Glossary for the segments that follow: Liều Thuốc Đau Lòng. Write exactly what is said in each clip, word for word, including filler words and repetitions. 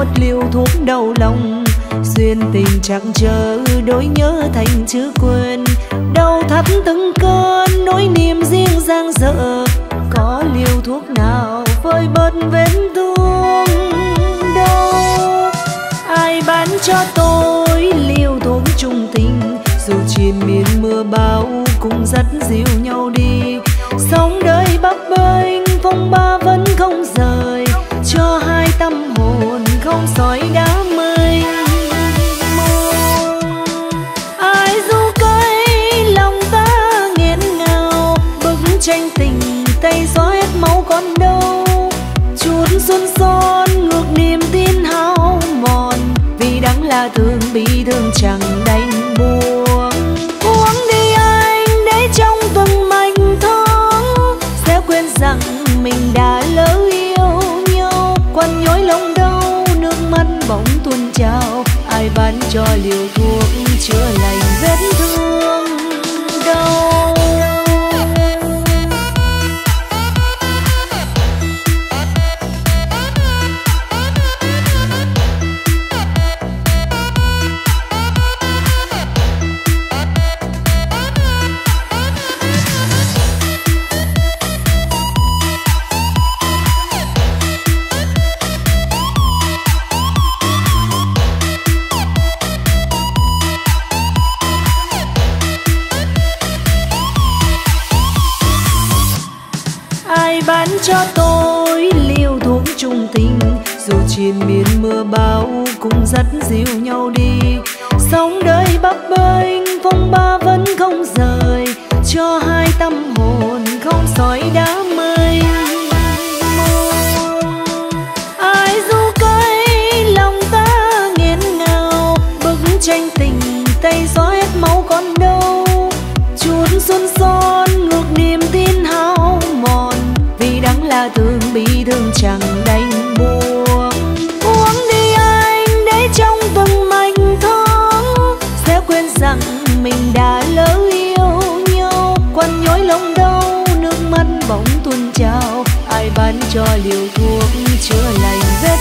một liều thuốc đau lòng, duyên tình chẳng chờ nỗi nhớ thành chữ quên, đau thắt từng cơn nỗi niềm riêng giang dở. Có liều thuốc nào vơi bớt vết thương đau? Ai bán cho tôi liều thuốc chung tình, dù trên biển mưa bão cũng dắt dìu nhau đi. Sống đời bấp bênh phong ba vẫn không rời, cho hai tâm hồn không sỏi đá mây. Ai du cây lòng ta nghẹn ngào, bức tranh tình tay gió hết máu còn đâu. Chút xuân son ngược niềm tin hao mòn, vì đắng là thương bi thương chẳng đành buông. Uống đi anh để trong từng mảnh thơ sẽ quên rằng mình đã lỡ yêu nhau. Quằn nhối lòng đau nước mắt bỗng tuôn trào, ai bán cho liều thuốc chữa lành vết thương đau. Bán cho tôi liều thuốc chung tình, dù trên biển mưa bão cũng dắt dìu nhau đi. Sống đời bấp bênh phong ba vẫn không rời, cho hai tâm hồn không sỏi đá mây. Ai du cây lòng ta nghẹn ngào, bức tranh tình tay gió hết máu còn đâu. Chút xuân son ngược niềm tin hao mòn, đắng là thương bi thương chẳng đành buông. Uống đi anh để trong từng mảnh thơ sẽ quên rằng mình đã lỡ yêu nhau. Quằn nhối lòng đau nước mắt bỗng tuôn trào, ai bán cho liều thuốc chữa lành vết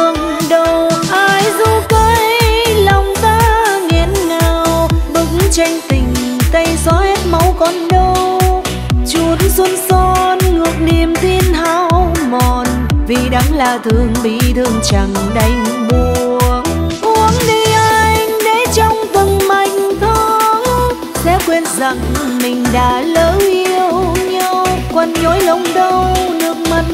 thương đau. Ai du cây lòng ta nghẹn ngào, bức tranh tình tay gió hết máu còn đâu. Chút xuân son ngược niềm tin hao mòn, vì đắng là thương bi thương chẳng đành buông. Uống đi anh để trong từng mảnh thơ sẽ quên rằng mình đã lỡ yêu nhau. Quằn nhối lòng đau nước mắt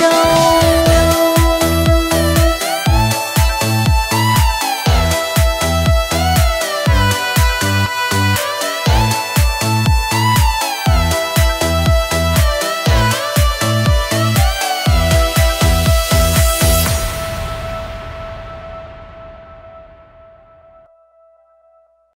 đau.